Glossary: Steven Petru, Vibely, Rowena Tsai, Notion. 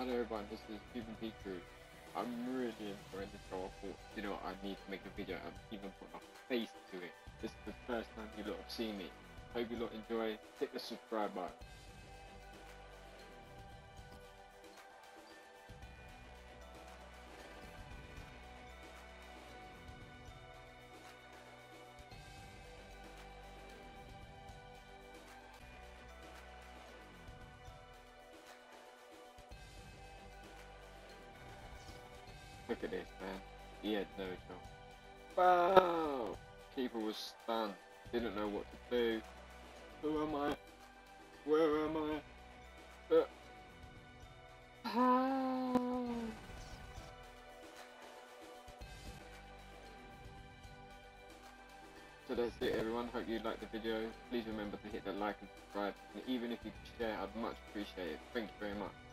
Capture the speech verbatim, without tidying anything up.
Hello everyone, this is Steven Petru. I'm really enjoying this show. I thought, you know, I need to make a video and even put my face to it. This is the first time you lot have seen me. Hope you lot enjoy. Hit the subscribe button. Look at this, man. He had no job. Wow! Keeper was stunned. Didn't know what to do. Who am I? Where am I? Uh. Ah. So that's it everyone. Hope you liked the video. Please remember to hit that like and subscribe. And even if you could share, I'd much appreciate it. Thank you very much.